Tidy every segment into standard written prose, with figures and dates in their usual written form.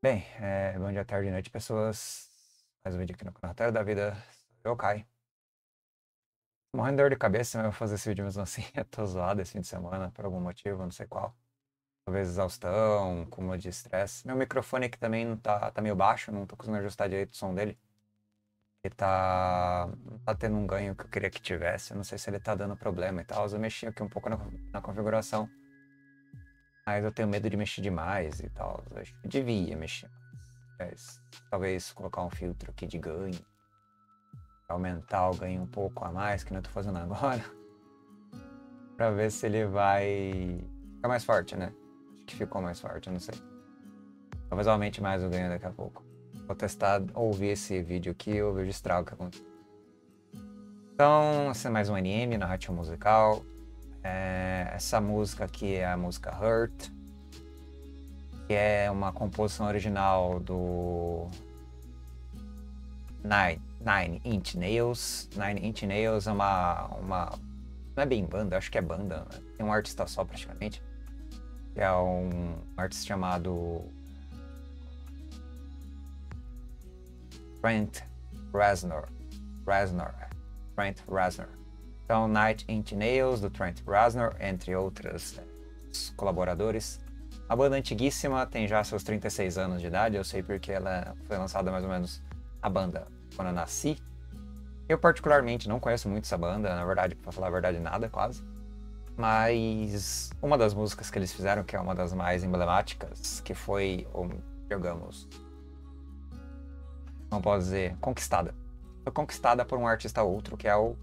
Bem, bom dia, tarde e noite, pessoas. Mais um vídeo aqui no canal Rotário da Vida. Eu, Kai. Tô morrendo de dor de cabeça, mas eu vou fazer esse vídeo mesmo assim. Eu tô zoado esse fim de semana, por algum motivo, não sei qual. Talvez exaustão, cúmulo de estresse. Meu microfone aqui também não tá meio baixo, não tô conseguindo ajustar direito o som dele. Ele não tá tendo um ganho que eu queria que tivesse. Eu não sei se ele tá dando problema e tal. Eu mexi aqui um pouco na configuração. Mas eu tenho medo de mexer demais e tal. Eu acho que devia mexer mais. Talvez colocar um filtro aqui de ganho. Pra aumentar o ganho um pouco a mais, que não tô fazendo agora. Pra ver se ele vai ficar mais forte, né? Acho que ficou mais forte, eu não sei. Talvez aumente mais o ganho daqui a pouco. Vou testar, ouvir esse vídeo aqui e eu registrar o que aconteceu. Então, esse é mais um anime, narrativo musical. Essa música aqui é a música Hurt, que é uma composição original do Nine Inch Nails. Nine Inch Nails é não é bem banda, acho que é banda, né? Tem um artista só praticamente, que é um artista chamado Trent Reznor. Trent Reznor. Então, Nine Inch Nails, do Trent Reznor, entre outros colaboradores. A banda antiguíssima, tem já seus 36 anos de idade, eu sei porque ela foi lançada mais ou menos, a banda, quando eu nasci. Eu particularmente não conheço muito essa banda, na verdade, pra falar a verdade, nada, quase. Mas uma das músicas que eles fizeram, que é uma das mais emblemáticas, que foi, digamos, não posso dizer, conquistada. Foi conquistada por um artista ou outro, que é o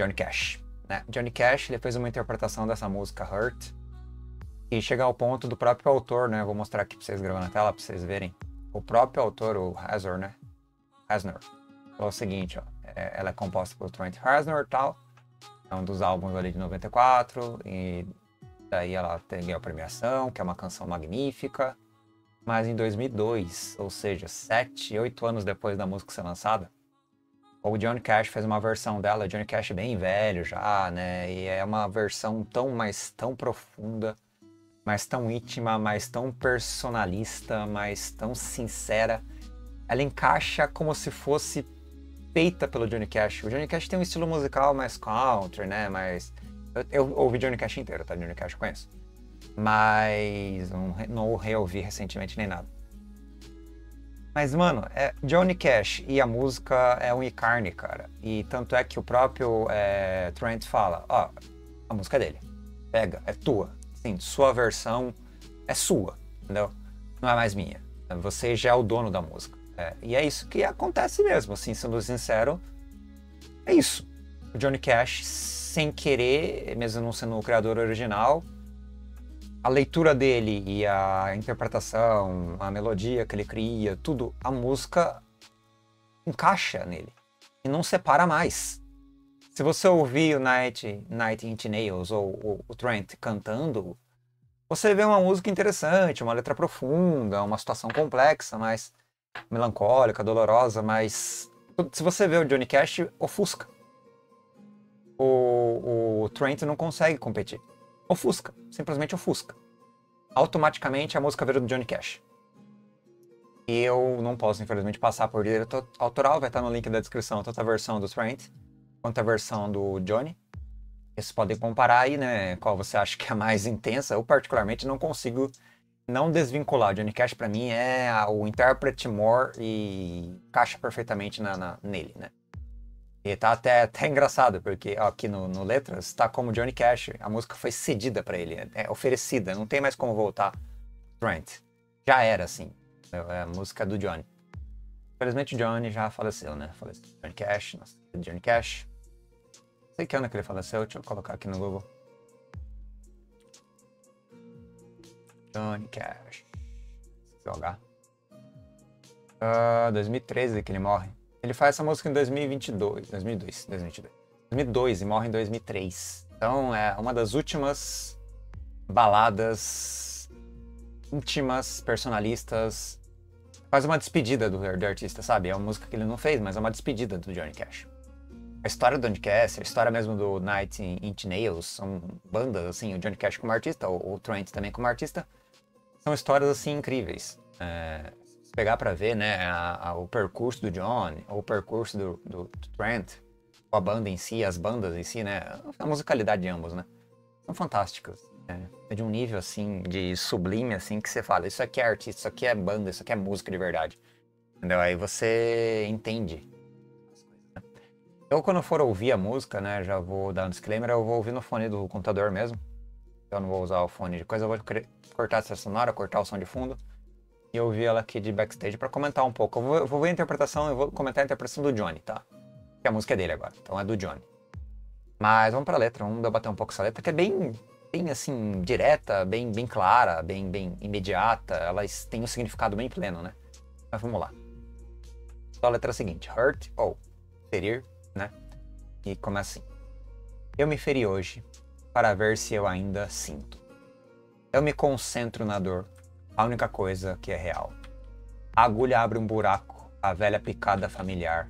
Johnny Cash, né? Johnny Cash, ele fez uma interpretação dessa música Hurt e chega ao ponto do próprio autor, né? Vou mostrar aqui pra vocês, gravando na tela, pra vocês verem. O próprio autor, o Reznor, né? Reznor, falou o seguinte, ó. Ela é composta por Trent Reznor e tal. É um dos álbuns ali de 94 e daí ela ganhou a premiação, que é uma canção magnífica. Mas em 2002, ou seja, 8 anos depois da música ser lançada, o Johnny Cash fez uma versão dela, Johnny Cash bem velho já, né? E é uma versão tão, mas tão profunda, mas tão íntima, mas tão personalista, mas tão sincera. Ela encaixa como se fosse feita pelo Johnny Cash. O Johnny Cash tem um estilo musical mais country, né? Mas eu ouvi Johnny Cash inteiro, tá? Johnny Cash eu conheço. Mas não reouvi recentemente nem nada. Mas, mano, Johnny Cash e a música é um ícone, cara. E tanto é que o próprio Trent fala, ó, a música é dele. Pega, é tua. Sim, sua versão é sua, entendeu? Não é mais minha. Você já é o dono da música. E é isso que acontece mesmo, assim, sendo sincero. É isso. O Johnny Cash, sem querer, mesmo não sendo o criador original, a leitura dele e a interpretação, a melodia que ele cria, tudo, a música encaixa nele e não separa mais. Se você ouvir o Nine Inch Nails ou o Trent cantando, você vê uma música interessante, uma letra profunda, uma situação complexa, mais melancólica, dolorosa, mas se você vê o Johnny Cash, ofusca. O Trent não consegue competir. Ofusca, simplesmente ofusca. Automaticamente a música vira do Johnny Cash. E eu não posso, infelizmente, passar por direito autoral, vai estar no link da descrição, tanto a versão do Trent quanto a versão do Johnny. Vocês podem comparar aí, né, qual você acha que é a mais intensa. Eu, particularmente, não consigo não desvincular. O Johnny Cash, pra mim, é o intérprete more e encaixa perfeitamente nele, né. E tá até engraçado, porque ó, aqui no Letras tá como Johnny Cash. A música foi cedida pra ele, é oferecida, não tem mais como voltar. Trent. Já era, assim. É a música do Johnny. Infelizmente o Johnny já faleceu, né? Faleceu Johnny Cash, nossa, Johnny Cash. Não sei que ano que ele faleceu, deixa eu colocar aqui no Google. Johnny Cash. Vou jogar. 2013 que ele morre. Ele faz essa música em 2002 e morre em 2003. Então é uma das últimas baladas íntimas, personalistas. Faz uma despedida do artista, sabe? É uma música que ele não fez, mas é uma despedida do Johnny Cash. A história do Johnny Cash, a história mesmo do Nine Inch Nails, são bandas assim, o Johnny Cash como artista, o Trent também como artista, são histórias assim incríveis. se pegar para ver, né, o percurso do Johnny, o percurso do Trent, a banda em si, as bandas em si, né, a musicalidade de ambos, né, são fantásticas. Né? É de um nível assim, de sublime, assim, que você fala, isso aqui é artista, isso aqui é banda, isso aqui é música de verdade. Entendeu? Aí você entende. Eu, quando for ouvir a música, né, já vou dar um disclaimer, eu vou ouvir no fone do computador mesmo. Eu não vou usar o fone de coisa, eu vou cortar a trilha sonora, cortar o som de fundo. E ouvir ela aqui de backstage pra comentar um pouco. Eu vou ver a interpretação, eu vou comentar a interpretação do Johnny, tá? Porque a música é dele agora, então é do Johnny. Mas vamos pra letra, vamos debater um pouco essa letra, que é bem assim, direta, bem clara, bem imediata. Ela tem um significado bem pleno, né? Mas vamos lá. Então a letra é a seguinte, hurt, ou ferir, né? E começa assim. Eu me feri hoje para ver se eu ainda sinto. Eu me concentro na dor, a única coisa que é real. A agulha abre um buraco, a velha picada familiar.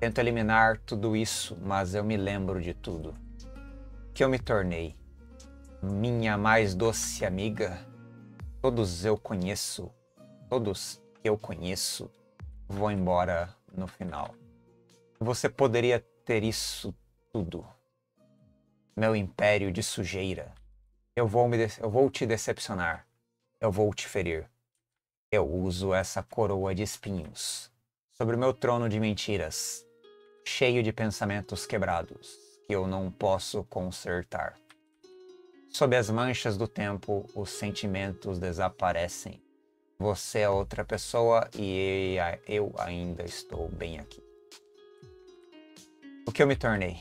Tento eliminar tudo isso, mas eu me lembro de tudo. Que eu me tornei minha mais doce amiga. Todos eu conheço, todos que eu conheço vão embora no final. Você poderia ter isso tudo. Meu império de sujeira. Eu vou te decepcionar. Eu vou te ferir. Eu uso essa coroa de espinhos. Sobre o meu trono de mentiras. Cheio de pensamentos quebrados. Que eu não posso consertar. Sob as manchas do tempo, os sentimentos desaparecem. Você é outra pessoa e eu ainda estou bem aqui. O que eu me tornei?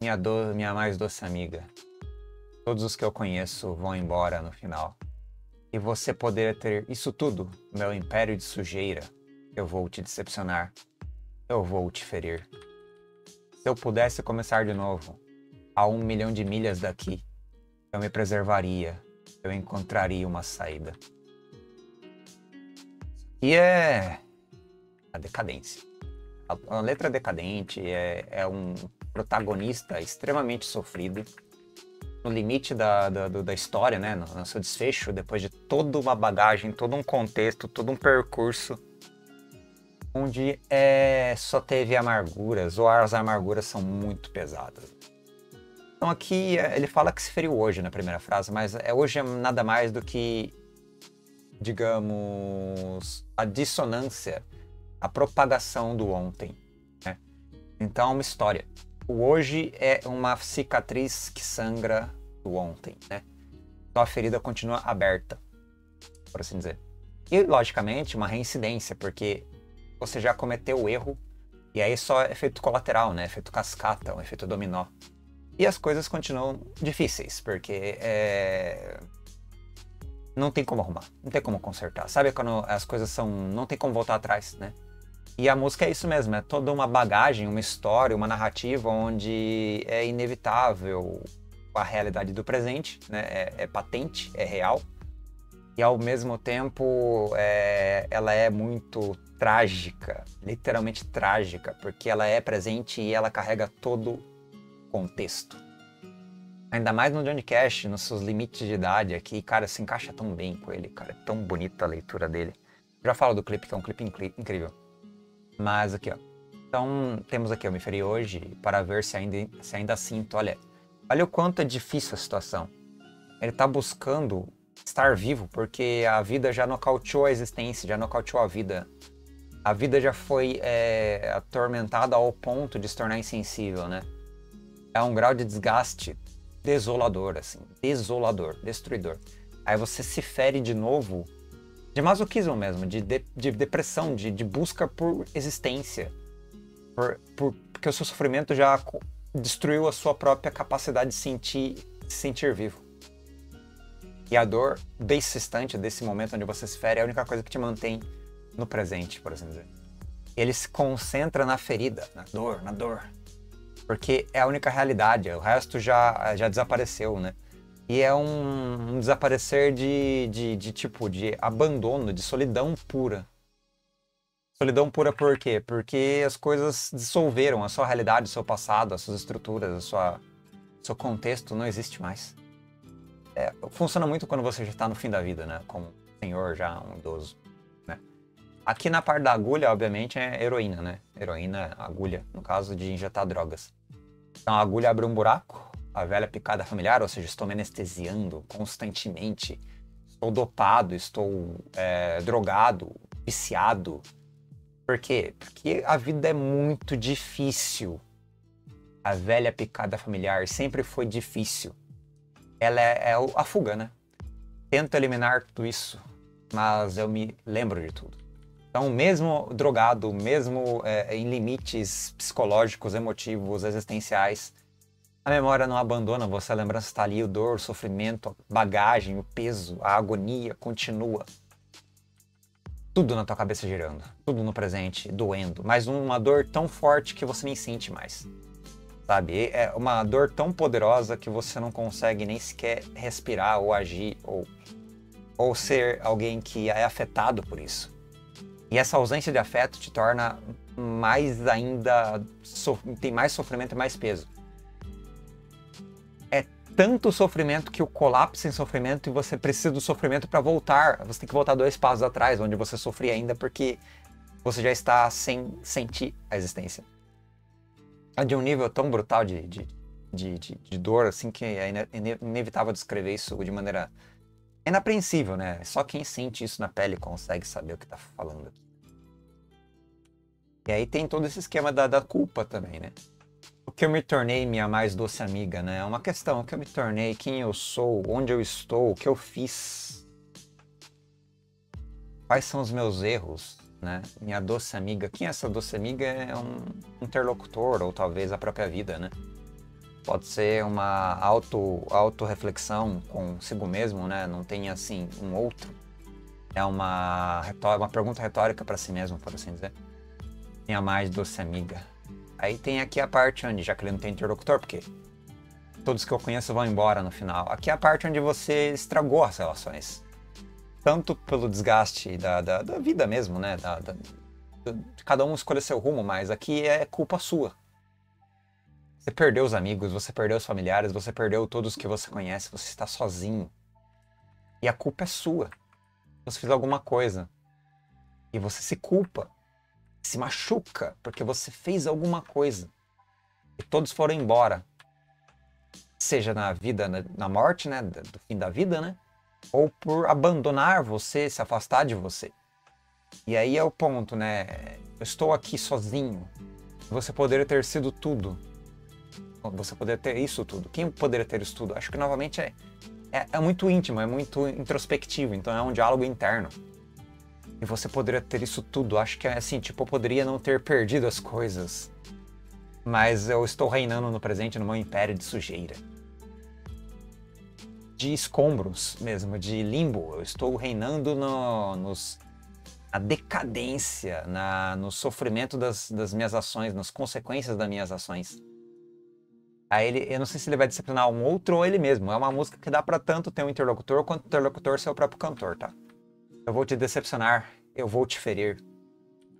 Minha mais doce amiga. Todos os que eu conheço vão embora no final. E você poderia ter isso tudo, meu império de sujeira. Eu vou te decepcionar. Eu vou te ferir. Se eu pudesse começar de novo, a 1 milhão de milhas daqui, eu me preservaria. Eu encontraria uma saída. E é a decadência. A letra decadente é um protagonista extremamente sofrido, no limite da história, né? No seu desfecho, depois de toda uma bagagem, todo um contexto, todo um percurso, onde só teve amarguras, ou as amarguras são muito pesadas. Então aqui ele fala que se feriu hoje na primeira frase, mas hoje é nada mais do que, digamos, a dissonância, a propagação do ontem, né? Então é uma história. O hoje é uma cicatriz que sangra do ontem, né? Então a ferida continua aberta, por assim dizer. E, logicamente, uma reincidência, porque você já cometeu o erro, e aí só é efeito colateral, né? Efeito cascata, um efeito dominó. E as coisas continuam difíceis, porque não tem como arrumar, não tem como consertar. Sabe quando as coisas são... não tem como voltar atrás, né? E a música é isso mesmo, é toda uma bagagem, uma história, uma narrativa onde é inevitável a realidade do presente, né? É patente, é real. E ao mesmo tempo ela é muito trágica, literalmente trágica, porque ela é presente e ela carrega todo o contexto. Ainda mais no Johnny Cash, nos seus limites de idade aqui, cara, se encaixa tão bem com ele, cara, é tão bonita a leitura dele. Já falo do clipe, que é um clipe incrível. Mas aqui, ó. Então, temos aqui, eu me feri hoje para ver se ainda sinto. Olha o quanto é difícil a situação. Ele tá buscando estar vivo, porque a vida já nocauteou a existência, já nocauteou a vida. A vida já foi atormentada ao ponto de se tornar insensível, né? É um grau de desgaste desolador, assim. Desolador, destruidor. Aí você se fere de novo... de masoquismo mesmo, de depressão, de busca por existência. Porque o seu sofrimento já destruiu a sua própria capacidade de se sentir vivo. E a dor desse instante, desse momento onde você se fere, é a única coisa que te mantém no presente, por assim dizer. Ele se concentra na ferida, na dor. Porque é a única realidade, o resto já desapareceu, né? E é um desaparecer de abandono, de solidão pura. Solidão pura por quê? Porque as coisas dissolveram, a sua realidade, o seu passado, as suas estruturas, o seu contexto não existe mais. Funciona muito quando você já está no fim da vida, né? Como um senhor já, um idoso. Aqui na parte da agulha, obviamente, é heroína, né? Heroína, agulha, no caso de injetar drogas. Então a agulha abre um buraco, a velha picada familiar, ou seja, estou me anestesiando constantemente, estou dopado, estou drogado, viciado. Por quê? Porque a vida é muito difícil. A velha picada familiar sempre foi difícil. Ela é a fuga, né? Tento eliminar tudo isso, mas eu me lembro de tudo. Então, mesmo drogado, mesmo em limites psicológicos, emotivos, existenciais, a memória não abandona você, a lembrança está ali, o dor, o sofrimento, a bagagem, o peso, a agonia continua. Tudo na tua cabeça girando, tudo no presente, doendo, mas uma dor tão forte que você nem sente mais, sabe? É uma dor tão poderosa que você não consegue nem sequer respirar ou agir ou ser alguém que é afetado por isso. E essa ausência de afeto te torna mais ainda, tem mais sofrimento e mais peso. É tanto sofrimento que o colapso em sofrimento e você precisa do sofrimento para voltar. Você tem que voltar 2 passos atrás, onde você sofria ainda, porque você já está sem sentir a existência. É de um nível tão brutal de dor, assim, que é inevitável descrever isso de maneira... É inapreensível, né? Só quem sente isso na pele consegue saber o que tá falando aqui. E aí tem todo esse esquema da culpa também, né? O que eu me tornei, minha mais doce amiga, né? É uma questão. O que eu me tornei, quem eu sou, onde eu estou, o que eu fiz. Quais são os meus erros, né? Minha doce amiga. Quem é essa doce amiga? É um interlocutor, ou talvez a própria vida, né? Pode ser uma autorreflexão consigo mesmo, né? Não tem, assim, um outro. É uma pergunta retórica para si mesmo, por assim dizer. Minha mais doce amiga. Aí tem aqui a parte onde, já que ele não tem interlocutor, porque todos que eu conheço vão embora no final. Aqui é a parte onde você estragou as relações. Tanto pelo desgaste da vida mesmo, né? Cada um escolhe seu rumo, mas aqui é culpa sua. Você perdeu os amigos, você perdeu os familiares, você perdeu todos que você conhece, você está sozinho. E a culpa é sua. Você fez alguma coisa. E você se culpa. Se machuca, porque você fez alguma coisa. E todos foram embora. Seja na vida, na morte, né? Do fim da vida, né? Ou por abandonar você, se afastar de você. E aí é o ponto, né? Eu estou aqui sozinho. Você poderia ter sido tudo. Você poderia ter isso tudo. Quem poderia ter isso tudo? Acho que novamente é muito íntimo, é muito introspectivo, então é um diálogo interno. E você poderia ter isso tudo. Acho que é assim, tipo, eu poderia não ter perdido as coisas, mas eu estou reinando no presente, no meu império de sujeira. De escombros mesmo, de limbo. Eu estou reinando na decadência, no sofrimento das minhas ações, nas consequências das minhas ações. Aí eu não sei se ele vai disciplinar um outro ou ele mesmo. É uma música que dá pra tanto ter um interlocutor quanto o interlocutor ser o próprio cantor, tá? Eu vou te decepcionar, eu vou te ferir,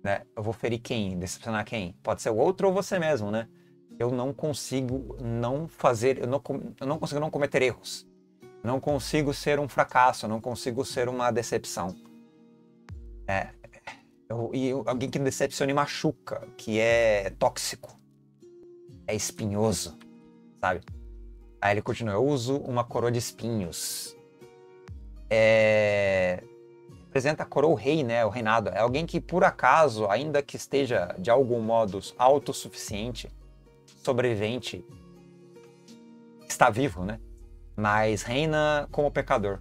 né? Eu vou ferir quem? Decepcionar quem? Pode ser o outro ou você mesmo, né? Eu não consigo não fazer... Eu não consigo não cometer erros. Não consigo ser um fracasso, não consigo ser uma decepção. Alguém que decepciona e machuca, que é tóxico, é espinhoso. Sabe? Aí ele continua, eu uso uma coroa de espinhos. Representa a coroa, o rei, né? O reinado. É alguém que, por acaso, ainda que esteja, de algum modo, autossuficiente, sobrevivente, está vivo, né? Mas reina como pecador,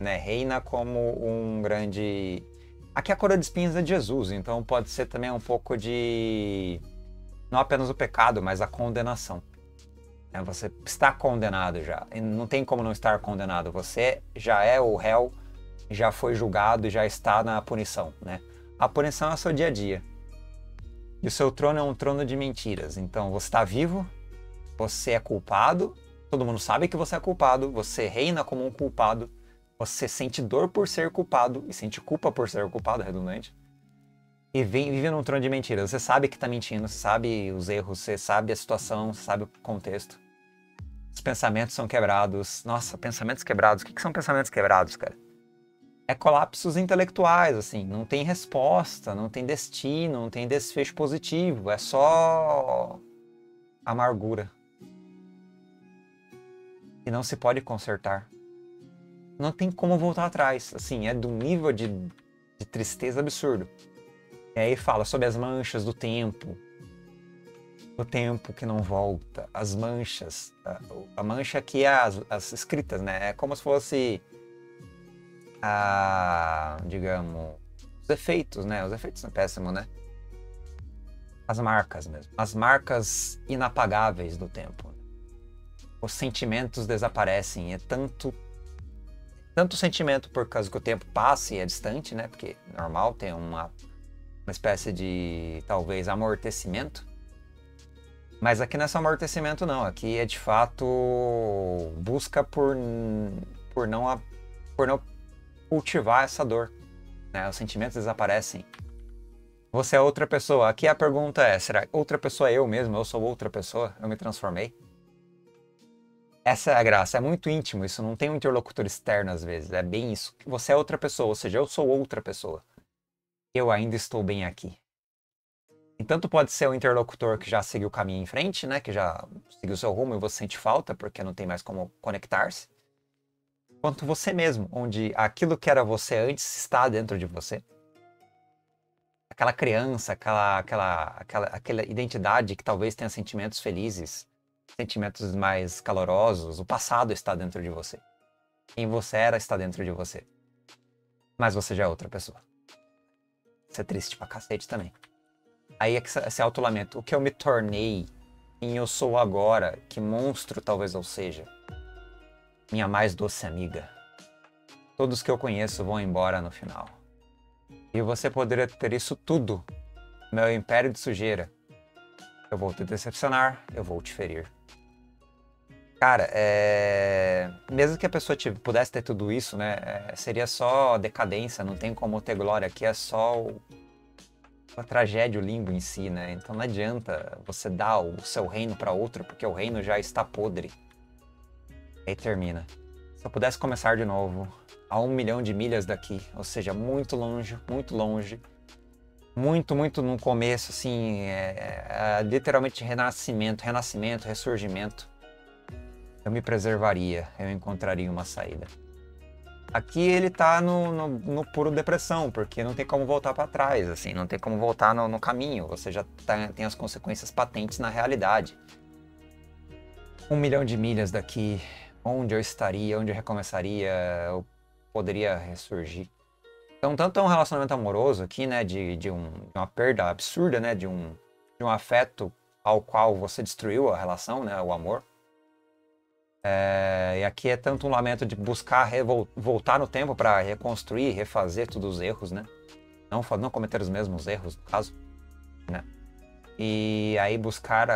né? Reina como um grande... Aqui a coroa de espinhos é de Jesus, então pode ser também um pouco de... Não apenas o pecado, mas a condenação. Você está condenado já, não tem como não estar condenado, você já é o réu, já foi julgado, já está na punição, né? A punição é o seu dia a dia, e o seu trono é um trono de mentiras, então você está vivo, você é culpado, todo mundo sabe que você é culpado, você reina como um culpado, você sente dor por ser culpado, e sente culpa por ser culpado, redundante, e vive num trono de mentiras, você sabe que está mentindo, você sabe os erros, você sabe a situação, você sabe o contexto. Os pensamentos são quebrados. Nossa, pensamentos quebrados. O que são pensamentos quebrados, cara? é colapsos intelectuais, assim, não tem resposta, não tem destino, não tem desfecho positivo, é só amargura. E não se pode consertar. Não tem como voltar atrás, assim, é de um nível de tristeza absurdo. E aí fala sobre as manchas do tempo. O tempo que não volta, as manchas. A mancha aqui é as escritas, né? É como se fosse, digamos, os efeitos, né? Os efeitos são péssimos, né? As marcas mesmo. As marcas inapagáveis do tempo. Os sentimentos desaparecem. É tanto sentimento por causa que o tempo passa e é distante, né? Porque normal tem uma espécie de, talvez, amortecimento. Mas aqui não é só amortecimento, não. Aqui é, de fato, busca por não cultivar essa dor, né? Os sentimentos desaparecem. Você é outra pessoa. Aqui a pergunta é, será que outra pessoa é eu mesmo? Eu sou outra pessoa? Eu me transformei? Essa é a graça. É muito íntimo isso. Não tem um interlocutor externo, às vezes. É bem isso. Você é outra pessoa, ou seja, eu sou outra pessoa. Eu ainda estou bem aqui. E tanto pode ser um interlocutor que já seguiu o caminho em frente, né? Que já seguiu seu rumo e você sente falta porque não tem mais como conectar-se. Quanto você mesmo, onde aquilo que era você antes está dentro de você. Aquela criança, aquela identidade que talvez tenha sentimentos felizes, sentimentos mais calorosos. O passado está dentro de você. Quem você era está dentro de você. Mas você já é outra pessoa. Isso é triste pra cacete também. Aí é que esse autolamento, o que eu me tornei, quem eu sou agora, que monstro talvez eu seja, minha mais doce amiga. Todos que eu conheço vão embora no final. E você poderia ter isso tudo, meu império de sujeira. Eu vou te decepcionar, eu vou te ferir. Cara, mesmo que a pessoa pudesse ter tudo isso, né, seria só decadência, não tem como ter glória aqui, é só a tragédia, o limbo em si, né? Então não adianta você dar o seu reino para outra, porque o reino já está podre. E aí termina. Se eu pudesse começar de novo, a 1 milhão de milhas daqui, ou seja, muito longe, muito longe, muito, muito no começo, assim, literalmente renascimento, ressurgimento, eu me preservaria, eu encontraria uma saída. Aqui ele tá no puro depressão, porque não tem como voltar para trás, assim, não tem como voltar no caminho. Você já tem as consequências patentes na realidade. 1 milhão de milhas daqui, onde eu estaria, onde eu recomeçaria, eu poderia ressurgir. Então, tanto é um relacionamento amoroso aqui, né, de uma perda absurda, né, de um afeto ao qual você destruiu a relação, né, o amor. E aqui é tanto um lamento de buscar voltar no tempo para reconstruir, refazer todos os erros, né? Não cometer os mesmos erros, no caso, né? E aí buscar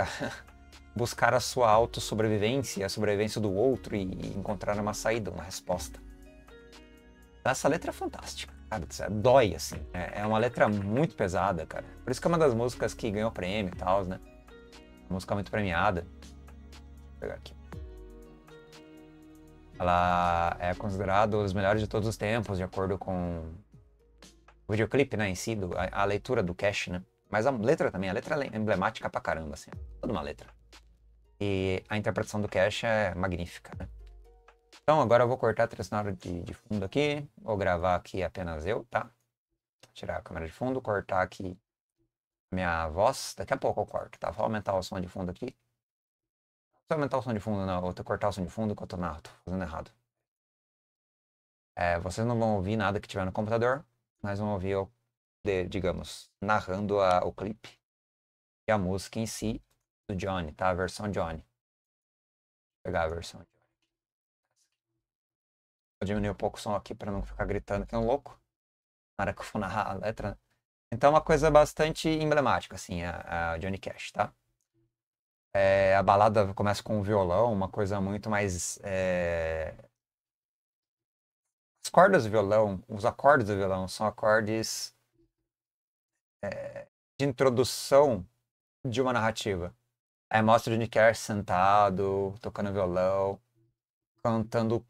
a sua autossobrevivência, a sobrevivência do outro e encontrar uma saída, uma resposta. Essa letra é fantástica, cara. Dói, assim. É uma letra muito pesada, cara. Por isso que é uma das músicas que ganhou prêmio e tal, né? Música muito premiada. Vou pegar aqui. Ela é considerada um dos melhores de todos os tempos, de acordo com o videoclipe, né, em si, a leitura do Cash, né? Mas a letra também, a letra é emblemática pra caramba, assim, toda uma letra. E a interpretação do Cash é magnífica, né? Então agora eu vou cortar a trilha sonora de fundo aqui, vou gravar aqui apenas eu, tá? Vou tirar a câmera de fundo, cortar aqui minha voz, daqui a pouco eu corto, tá? Vou aumentar o som de fundo aqui. Aumentar o som de fundo, não. Eu vou cortar o som de fundo que eu tô fazendo errado. Vocês não vão ouvir nada que tiver no computador, mas vão ouvir eu, digamos, narrando o clipe e a música em si do Johnny, tá? A versão Johnny. Vou pegar a versão Johnny. Vou diminuir um pouco o som aqui pra não ficar gritando que é um louco. Na hora que eu for narrar a letra. Então é uma coisa bastante emblemática, assim, a Johnny Cash, tá? A balada começa com um violão, uma coisa muito mais... As cordas do violão, os acordes do violão são acordes de introdução de uma narrativa. Aí mostra o Johnny Cash sentado, tocando violão, cantando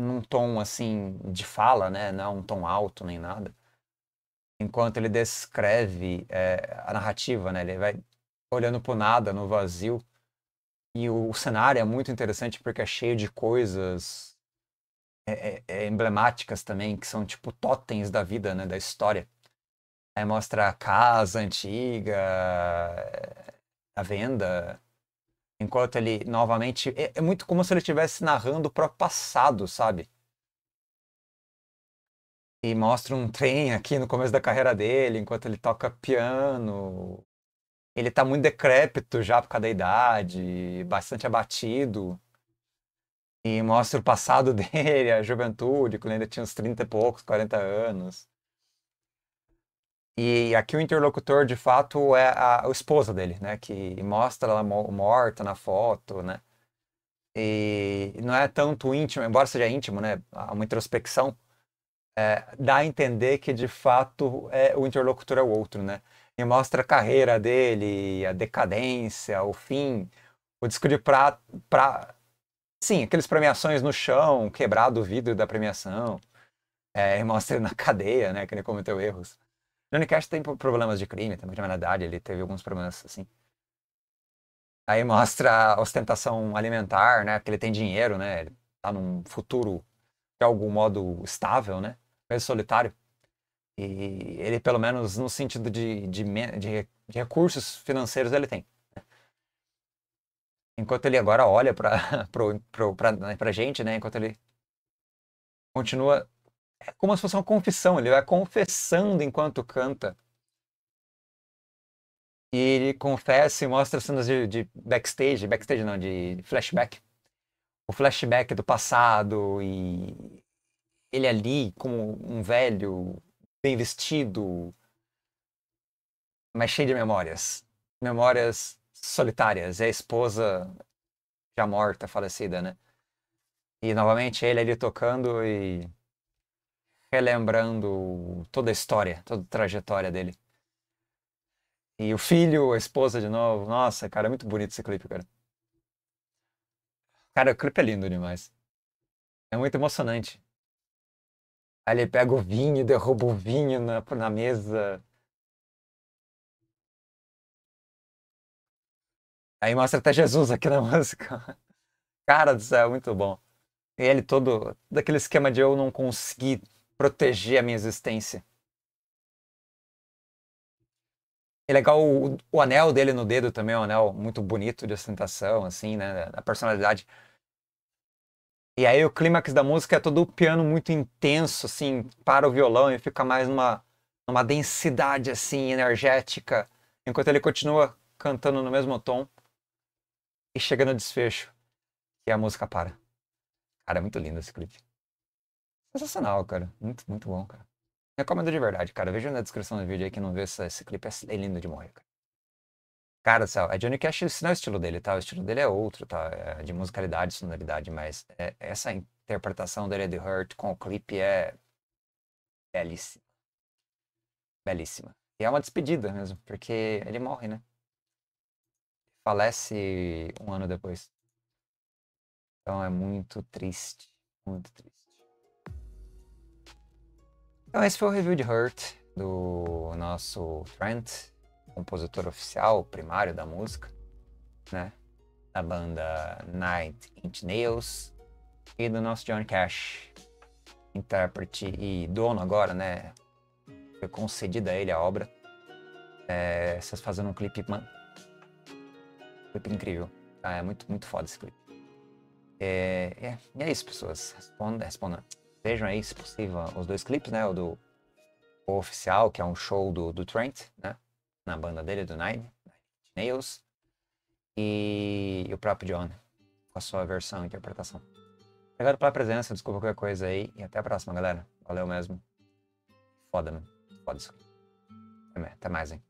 num tom assim de fala, né? Não um tom alto nem nada. Enquanto ele descreve a narrativa, né? Ele vai olhando pro nada, no vazio. E o cenário é muito interessante porque é cheio de coisas emblemáticas também, que são tipo totens da vida, né? Da história. Aí mostra a casa antiga, a venda. Enquanto ele novamente... É muito como se ele estivesse narrando o próprio passado, sabe? E mostra um trem aqui no começo da carreira dele, enquanto ele toca piano. Ele tá muito decrépito já por causa da idade, bastante abatido. E mostra o passado dele, a juventude, quando ele ainda tinha uns 30 e poucos, 40 anos. E aqui o interlocutor, de fato, é a esposa dele, né? Que mostra ela morta na foto, né? E não é tanto íntimo, embora seja íntimo, né? Uma introspecção. Dá a entender que, de fato, o interlocutor é o outro, né? E mostra a carreira dele, a decadência, o fim, o disco de prata, sim, aquelas premiações no chão, quebrado o vidro da premiação, e mostra ele na cadeia, né? Que ele cometeu erros. Johnny Cash tem problemas de crime, também de humanidade, ele teve alguns problemas assim. Aí mostra a ostentação alimentar, né? Porque ele tem dinheiro, né? Ele tá num futuro, de algum modo, estável, né? Mesmo solitário. E ele, pelo menos no sentido de recursos financeiros, ele tem. Enquanto ele agora olha pra gente, né? Enquanto ele continua... É como se fosse uma confissão, ele vai confessando enquanto canta. E ele confessa e mostra cenas de backstage, backstage não, de flashback. O flashback do passado e ele ali como um velho, bem vestido, mas cheio de memórias. Memórias solitárias, é a esposa já morta, falecida, né? E novamente ele ali tocando e... relembrando toda a história, toda a trajetória dele. E o filho, a esposa de novo. Nossa, cara, é muito bonito esse clipe, cara. Cara, o clipe é lindo demais. É muito emocionante. Aí ele pega o vinho, derruba o vinho na mesa. Aí mostra até Jesus aqui na música. Cara do céu, muito bom. E ele todo, daquele esquema de eu não consegui proteger a minha existência. É legal o anel dele no dedo também, é um anel muito bonito de ostentação, assim, né? A personalidade. E aí o clímax da música é todo o piano muito intenso, assim, para o violão e fica mais numa densidade, assim, energética, enquanto ele continua cantando no mesmo tom e chega no desfecho, e a música para. Cara, é muito lindo esse clipe. Sensacional, cara. Muito, muito bom, cara. Recomendo de verdade, cara. Veja na descrição do vídeo aí que não vê esse clipe. É lindo de morrer, cara. Cara do céu, é Johnny Cash, isso não é o estilo dele, tá? O estilo dele é outro, tá? É de musicalidade, sonoridade, mas essa interpretação dele de Hurt com o clipe é belíssima. Belíssima. E é uma despedida mesmo, porque ele morre, né? Falece um ano depois. Então é muito triste. Muito triste. Então esse foi o review de Hurt, do nosso Trent, compositor oficial, primário da música, né? Da banda Nine Inch Nails e do nosso Johnny Cash, intérprete e dono agora, né? Foi concedida a ele a obra. Vocês fazendo um clipe, mano. Clipe incrível. Ah, é muito, muito foda esse clipe. E é isso, pessoas. Respondam. Vejam aí, se possível, os dois clipes, né? O oficial, que é um show do Trent, né? Na banda dele, do Nine Inch Nails. E o próprio John, com a sua versão e interpretação. Obrigado pela presença, desculpa qualquer coisa aí. E até a próxima, galera. Valeu mesmo. Foda, mano. Foda isso. Até mais, hein?